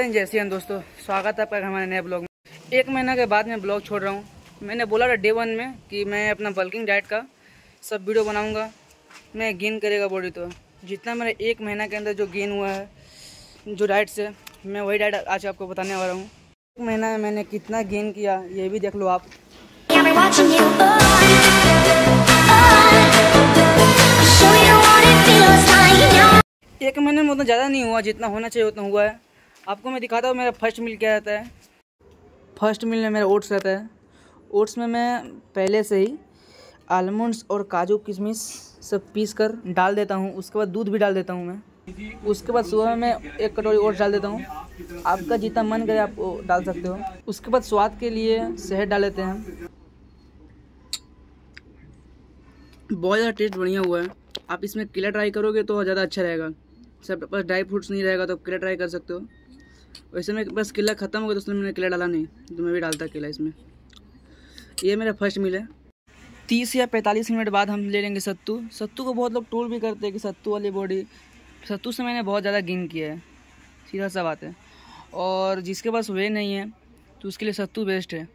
जैसे हम दोस्तों, स्वागत है आपका हमारे नए ब्लॉग में। एक महीना के बाद मैं ब्लॉग छोड़ रहा हूँ। मैंने बोला था डे 1 में कि मैं अपना बल्किंग डाइट का सब वीडियो बनाऊँगा। मैं गेन करेगा बॉडी, तो जितना मेरा एक महीना के अंदर जो गेन हुआ है जो डाइट से, मैं वही डाइट आज आपको बताने वाला हूँ। एक महीना में मैंने कितना गेन किया ये भी देख लो आप। एक महीने में उतना ज़्यादा नहीं हुआ, जितना होना चाहिए उतना हुआ है। आपको मैं दिखाता हूँ मेरा फर्स्ट मील क्या रहता है। फर्स्ट मील में मेरा ओट्स रहता है। ओट्स में मैं पहले से ही आलमंड्स और काजू किशमिश सब पीस कर डाल देता हूँ। उसके बाद दूध भी डाल देता हूँ मैं। उसके बाद सुबह में 1 कटोरी ओट्स डाल देता हूँ। आपका जितना मन करे आप डाल सकते हो। उसके बाद स्वाद के लिए शहद डाल देते हैं। बहुत ज़्यादा टेस्ट बढ़िया हुआ है। आप इसमें केला ट्राई करोगे तो ज़्यादा अच्छा रहेगा। सब पास ड्राई फ्रूट्स नहीं रहेगा तो आप केला ट्राई कर सकते हो। वैसे मैं बस केला ख़त्म हो गया तो उसमें मैंने केला डाला नहीं, तो मैं भी डालता केला इसमें। ये मेरा फर्स्ट मील है। 30 या 45 मिनट बाद हम ले लेंगे सत्तू। सत्तू को बहुत लोग ट्रोल भी करते हैं कि सत्तू वाली बॉडी। सत्तू से मैंने बहुत ज़्यादा गेन किया है, सीधा सा बात है। और जिसके पास वे नहीं है तो उसके लिए सत्तू बेस्ट है।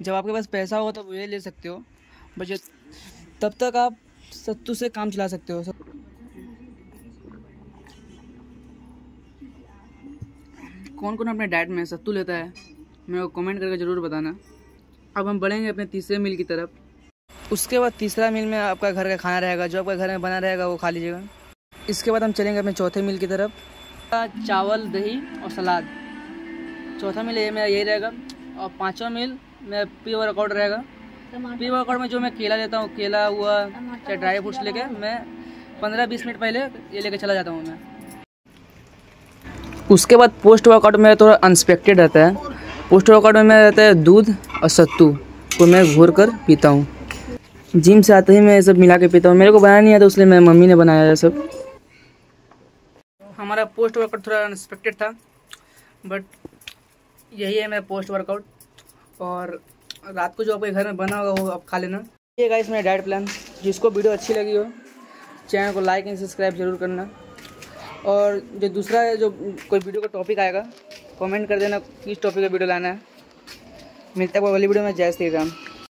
जब आपके पास पैसा होगा तब वे ले सकते हो, बट तब तक आप सत्तू से काम चला सकते हो। कौन कौन अपने डाइट में सत्तू लेता है, मेरे को कमेंट करके ज़रूर बताना। अब हम बढ़ेंगे अपने तीसरे मील की तरफ। उसके बाद तीसरा मील में आपका घर का खाना रहेगा, जो आपका घर में बना रहेगा वो खा लीजिएगा। इसके बाद हम चलेंगे अपने चौथे मील की तरफ। चावल, दही और सलाद। चौथा मील ये मेरा यही रहेगा। और पाँचवा मील मेरा प्री वर्कआउट रहेगा। प्री वर्कआउट में जो मैं केला लेता हूँ, केला हुआ चाहे ड्राई फ्रूट्स लेके, मैं 15-20 मिनट पहले ये लेके चला जाता हूँ मैं। उसके बाद पोस्ट वर्कआउट में थोड़ा अनएक्सपेक्टेड रहता है। पोस्ट वर्कआउट में मेरा रहता है दूध और सत्तू को मैं घोर कर पीता हूँ। जिम से आते ही मैं ये सब मिला के पीता हूँ। मेरे को बनाया नहीं आता, इसलिए मेरी मम्मी ने बनाया है सब। हमारा पोस्ट वर्कआउट थोड़ा अनएक्सपेक्टेड था, बट यही है मेरा पोस्ट वर्कआउट। और रात को जो आपके घर में बना होगा वो आप खा लेना। ये गाइस मेरा डाइट प्लान। जिसको वीडियो अच्छी लगी हो चैनल को लाइक एंड सब्सक्राइब ज़रूर करना। और जो दूसरा जो कोई वीडियो का टॉपिक आएगा कमेंट कर देना किस टॉपिक का वीडियो लाना है। मिलते हैं अगली वीडियो में। जय श्री राम।